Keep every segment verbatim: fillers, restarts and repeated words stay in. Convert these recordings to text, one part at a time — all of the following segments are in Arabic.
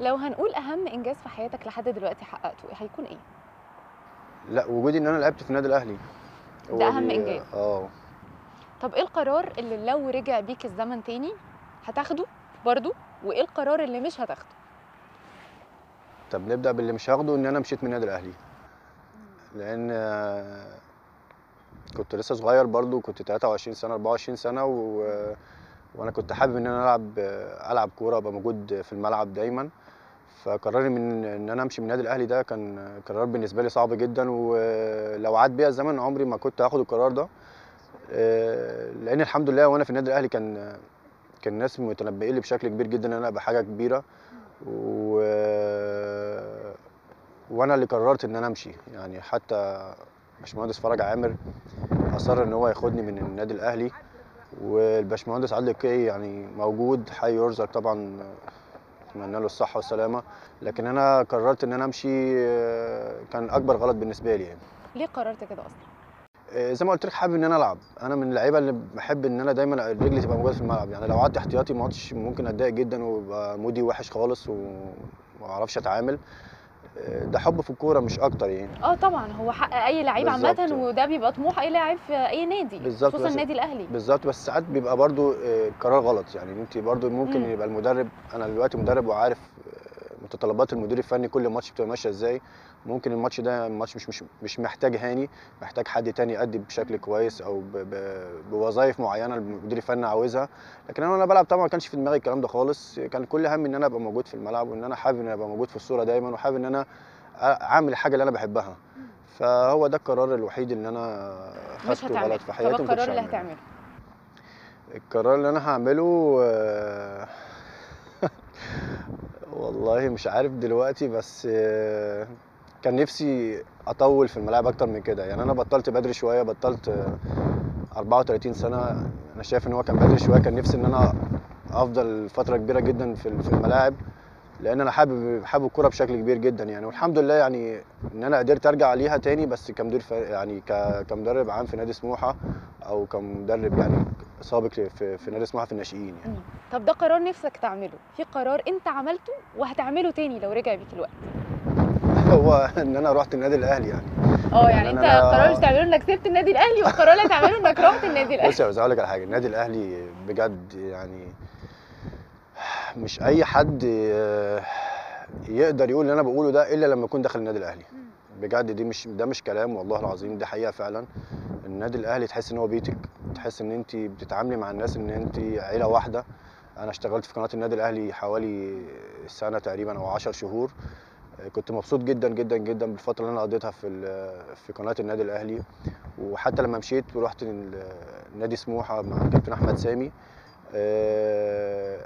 لو هنقول اهم انجاز في حياتك لحد دلوقتي حققته هيكون ايه؟ لا وجودي ان انا لعبت في النادي الاهلي ده اهم انجاز. اه طب ايه القرار اللي لو رجع بيك الزمن تاني هتاخده برضو، وايه القرار اللي مش هتاخده؟ طب نبدا باللي مش هاخده، ان انا مشيت من النادي الاهلي لان كنت لسه صغير برضو، كنت تلاتة وعشرين سنه أربعة وعشرين سنه و... وانا كنت حابب ان انا العب العب كوره، ابقى موجود في الملعب دايما. فقراري من ان انا امشي من النادي الاهلي ده كان قرار بالنسبه لي صعب جدا، ولو عاد بيا الزمن عمري ما كنت هاخد القرار ده، لان الحمد لله وانا في النادي الاهلي كان كان الناس متنبئين لي بشكل كبير جدا ان انا ابقى حاجه كبيره، و... وانا اللي قررت ان انا امشي. يعني حتى باشمهندس فرج عامر اصر ان هو ياخدني من النادي الاهلي، والباشمهندس عادل الكي يعني موجود حي يرزق طبعا، اتمنى له الصحه والسلامه، لكن انا قررت ان انا امشي، كان اكبر غلط بالنسبه لي. يعني ليه قررت كده اصلا؟ زي ما قلت لك حابب ان انا العب، انا من اللعيبه اللي بحب ان انا دايما رجلي تبقى موجوده في الملعب. يعني لو قعدت احتياطي ماتش ممكن اتضايق جدا ويبقى مودي وحش خالص وما اعرفش اتعامل، ده حب في الكوره مش اكتر يعني. اه طبعا هو حق اي لعيب عامه، وده بيبقى طموح اي لاعب في اي نادي خصوصا النادي الاهلي. بالظبط، بس ساعات بيبقى برضو قرار غلط. يعني انت برضو ممكن مم. يبقى المدرب، انا دلوقتي مدرب وعارف متطلبات المدير الفني كل ماتش بتبقى ماشيه ازاي، ممكن الماتش ده الماتش مش مش مش محتاج هاني، محتاج حد تاني يأدي بشكل كويس او بوظائف معينه المدير الفني عاوزها. لكن انا وانا بلعب طبعا ما كانش في دماغي الكلام ده خالص، كان كل همي ان انا ابقى موجود في الملعب، وان انا حابب ان ابقى موجود في الصوره دايما، وحابب ان انا اعمل الحاجه اللي انا بحبها. فهو ده القرار الوحيد اللي انا خدته غلط في حياتي. طب القرار اللي هتعمله؟ القرار اللي انا هعمله والله مش عارف دلوقتي، بس كان نفسي اطول في الملاعب اكتر من كده. يعني انا بطلت بدري شويه، بطلت أربعة وتلاتين سنه، انا شايف ان هو كان بدري شويه. كان نفسي ان انا افضل فتره كبيره جدا في الملاعب، لان انا حابب حابب الكوره بشكل كبير جدا يعني. والحمد لله يعني ان انا قدرت ارجع ليها تاني، بس كمدير يعني كمدرب عام في نادي سموحه، او كمدرب يعني سابق في في نادي سموحه في الناشئين يعني. طب ده قرار نفسك تعمله، في قرار انت عملته وهتعمله تاني لو رجع بيك الوقت؟ هو ان انا رحت النادي الاهلي يعني. اه يعني انت القرار اللي تعمله انك سبت النادي الاهلي، والقرار اللي تعمله انك رحت النادي الاهلي. بص يا استاذ هقول لك على حاجه، النادي الاهلي بجد يعني مش اي حد يقدر يقول اللي انا بقوله ده الا لما يكون داخل النادي الاهلي. بجد دي مش ده مش كلام، والله العظيم دي حقيقه فعلا. النادي الاهلي تحس ان هو بيتك، تحس ان انت بتتعاملي مع الناس ان انت عيله واحده. انا اشتغلت في قناه النادي الاهلي حوالي سنه تقريبا او عشر شهور، كنت مبسوط جدا جدا جدا بالفتره اللي انا قضيتها في في قناه النادي الاهلي. وحتى لما مشيت ورحت نادي سموحه مع الكابتن احمد سامي،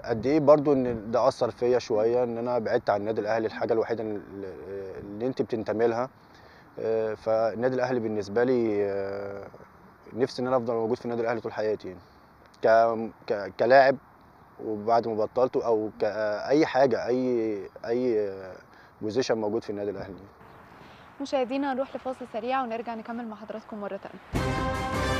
قد ايه برضو ان ده اثر فيا شويه، ان انا بعدت عن النادي الاهلي، الحاجه الوحيده اللي انت بتنتمي لها. فالنادي الاهلي بالنسبه لي نفسي ان انا افضل موجود في النادي الاهلي طول حياتي يعني، كلاعب وبعد ما بطلته، او كاي حاجه، اي اي بوزيشن موجود في النادي الاهلي. مشاهدينا هنروح لفاصل سريع ونرجع نكمل مع حضراتكم مره ثانيه.